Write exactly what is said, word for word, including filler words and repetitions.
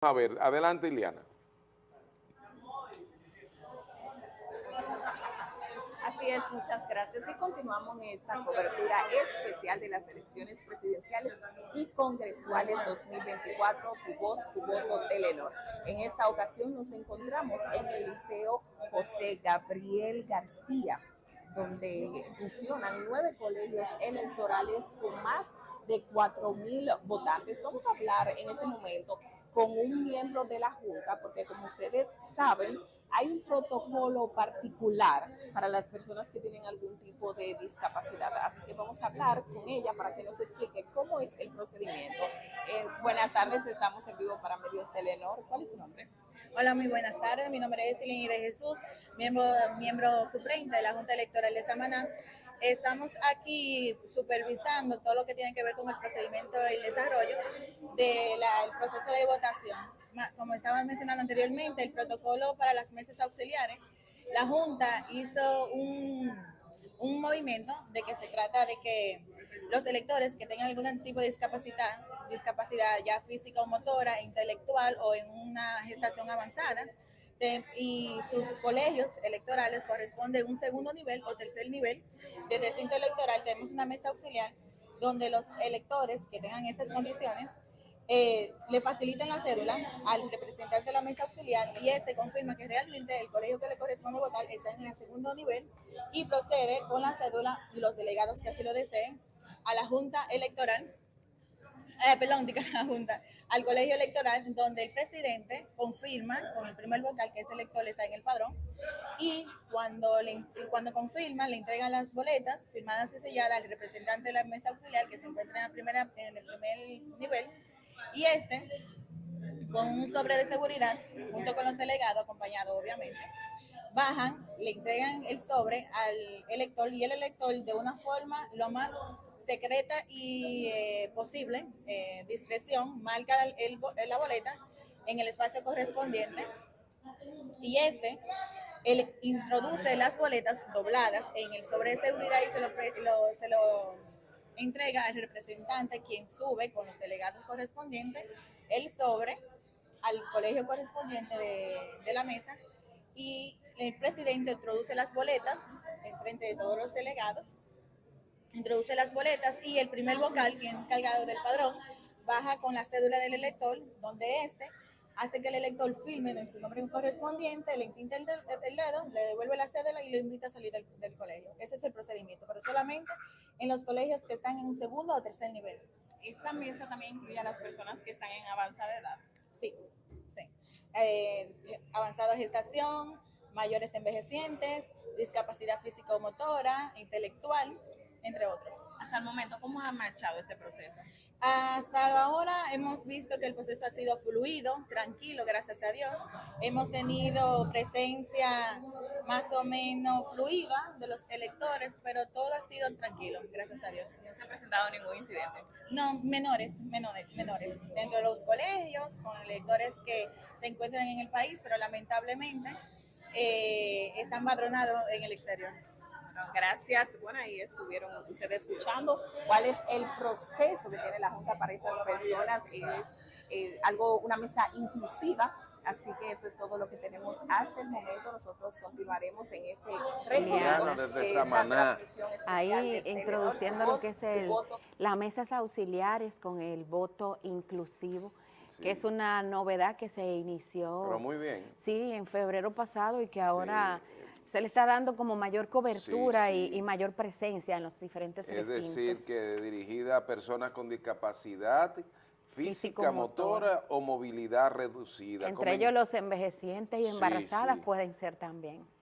A ver, adelante, Ileana. Así es, muchas gracias. Y continuamos en esta cobertura especial de las elecciones presidenciales y congresuales dos mil veinticuatro, Tu Voz, Tu Voto, Telenor. En esta ocasión nos encontramos en el Liceo José Gabriel García, donde funcionan nueve colegios electorales con más de cuatro mil votantes. Vamos a hablar en este momento con un miembro de la Junta, porque como ustedes saben, hay un protocolo particular para las personas que tienen algún tipo de discapacidad. Así que vamos a hablar con ella para que nos explique cómo es el procedimiento. Eh, buenas tardes, estamos en vivo para Medios Telenor. ¿Cuál es su nombre? Hola, muy buenas tardes. Mi nombre es Silenide de Jesús, miembro, miembro suplente de la Junta Electoral de Samaná. Estamos aquí supervisando todo lo que tiene que ver con el procedimiento y el desarrollo del proceso de votación. Como estaba mencionando anteriormente, el protocolo para las mesas auxiliares, la Junta hizo un, un movimiento de que se trata de que los electores que tengan algún tipo de discapacidad, discapacidad ya física o motora, intelectual o en una gestación avanzada, De, y sus colegios electorales corresponden a un segundo nivel o tercer nivel de recinto electoral. Tenemos una mesa auxiliar donde los electores que tengan estas condiciones eh, le facilitan la cédula al representante de la mesa auxiliar y este confirma que realmente el colegio que le corresponde votar está en el segundo nivel y procede con la cédula y los delegados que así lo deseen a la junta electoral. Eh, perdón, diga la Junta, al colegio electoral, donde el presidente confirma con el primer vocal que ese elector está en el padrón y cuando, le, cuando confirma le entregan las boletas firmadas y selladas al representante de la mesa auxiliar que se encuentra en, la primera, en el primer nivel y este, con un sobre de seguridad, junto con los delegados, acompañado obviamente, bajan, le entregan el sobre al elector y el elector de una forma lo más secreta y eh, posible, eh, discreción, marca el, el, la boleta en el espacio correspondiente y este él introduce las boletas dobladas en el sobre de seguridad y se lo, lo, se lo entrega al representante, quien sube con los delegados correspondientes el sobre al colegio correspondiente de, de la mesa y el presidente introduce las boletas en frente de todos los delegados. Introduce las boletas y el primer vocal, que es encargado del padrón, baja con la cédula del elector, donde este hace que el elector firme en su nombre correspondiente, le tinta el dedo, le devuelve la cédula y lo invita a salir del, del colegio. Ese es el procedimiento, pero solamente en los colegios que están en un segundo o tercer nivel. ¿Esta mesa también incluye a las personas que están en avanzada edad? Sí, sí. Eh, avanzada gestación, mayores envejecientes, discapacidad físico-motora, intelectual, entre otros. Hasta el momento, ¿cómo ha marchado este proceso? Hasta ahora hemos visto que el proceso ha sido fluido, tranquilo, gracias a Dios. Hemos tenido presencia más o menos fluida de los electores, pero todo ha sido tranquilo, gracias a Dios. ¿No se ha presentado ningún incidente? No, menores, menores, menores. Dentro de los colegios, con electores que se encuentran en el país, pero lamentablemente eh, están padronados en el exterior. Gracias. Bueno, ahí estuvieron ustedes escuchando cuál es el proceso que tiene la Junta para estas personas. Es eh, algo, una mesa inclusiva. Así que eso es todo lo que tenemos hasta el momento. Nosotros continuaremos en este recorrido de esta transmisión especial. Ahí introduciendo lo que es el, las mesas auxiliares con el voto inclusivo. Sí. Que es una novedad que se inició. Pero muy bien. Sí, en febrero pasado y que ahora sí se le está dando como mayor cobertura sí, sí. Y, y mayor presencia en los diferentes recintos. Es decir, que dirigida a personas con discapacidad física, motora o movilidad reducida. Entre ellos los envejecientes y embarazadas sí, sí. pueden ser también.